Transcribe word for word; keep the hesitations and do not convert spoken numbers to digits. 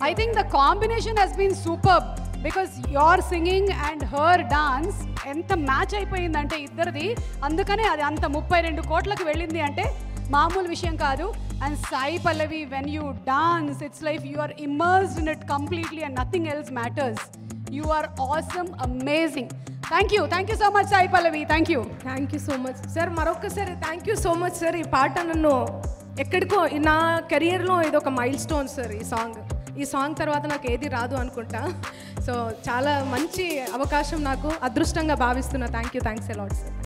I think the combination has been superb because your singing and her dance enta match ayipoyindante iddardi andukane adi anta thirty-two kotlaki vellindi ante maamulu vishayam kaadu. And Sai Pallavi, when you dance, it's like you are immersed in it completely and nothing else matters. You are awesome, amazing. Thank you, thank you so much Sai Pallavi, thank you. Thank you so much sir, marokkasari thank you so much sir. Ee paata nannu ekkadiko na career lo idu oka milestone sir. Ee song ఈ song తర్వాత నాకు ఏది రాదు అనుకుంటా. So చాలా మంచి అవకాశం నాకు అదృష్టంగా భావిస్తున్నా. Thank you thanks a lot.